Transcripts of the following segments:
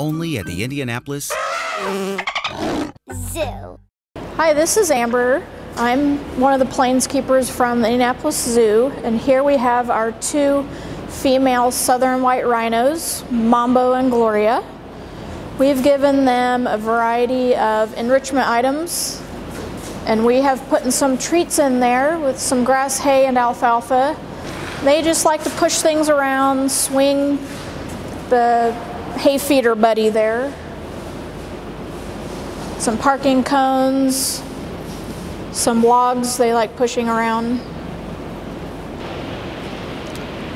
Only at the Indianapolis Zoo. Hi, this is Amber. I'm one of the planeskeepers from the Indianapolis Zoo, and here we have our two female southern white rhinos, Mambo and Gloria. We've given them a variety of enrichment items, and we have put in some treats in there with some grass, hay, and alfalfa. They just like to push things around, swing the hay feeder buddy there. Some parking cones, some logs they like pushing around.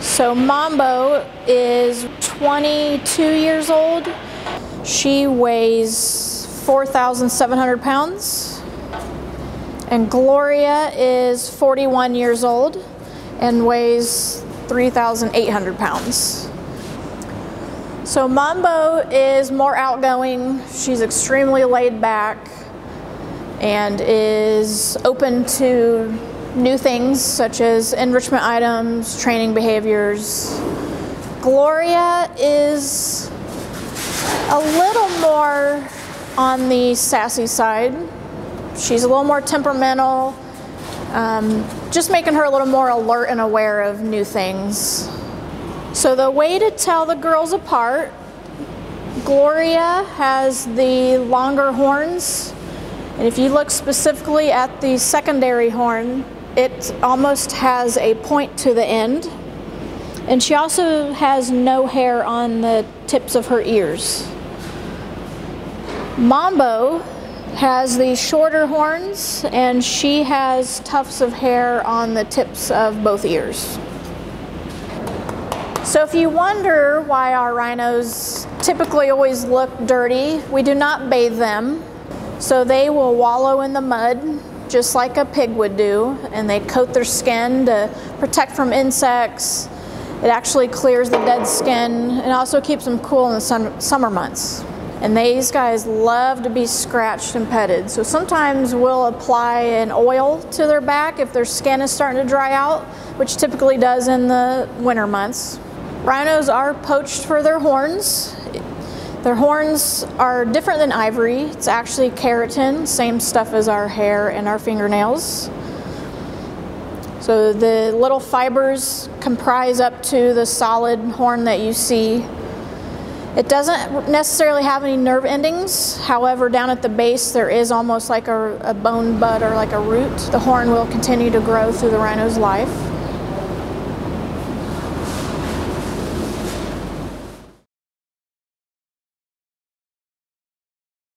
So Mambo is 22 years old. She weighs 4,700 pounds. And Gloria is 41 years old and weighs 3,800 pounds. So Mambo is more outgoing, she's extremely laid back, and is open to new things such as enrichment items, training behaviors. Gloria is a little more on the sassy side. She's a little more temperamental, just making her a little more alert and aware of new things. So the way to tell the girls apart, Gloria has the longer horns, and if you look specifically at the secondary horn, it almost has a point to the end, and she also has no hair on the tips of her ears. Mambo has the shorter horns, and she has tufts of hair on the tips of both ears. So if you wonder why our rhinos typically always look dirty, we do not bathe them. So they will wallow in the mud, just like a pig would do, and they coat their skin to protect from insects. It actually clears the dead skin and also keeps them cool in the summer months. And these guys love to be scratched and petted. So sometimes we'll apply an oil to their back if their skin is starting to dry out, which typically does in the winter months. Rhinos are poached for their horns. Their horns are different than ivory. It's actually keratin, same stuff as our hair and our fingernails. So the little fibers comprise up to the solid horn that you see. It doesn't necessarily have any nerve endings. However, down at the base, there is almost like a bone bud or like a root. The horn will continue to grow through the rhino's life.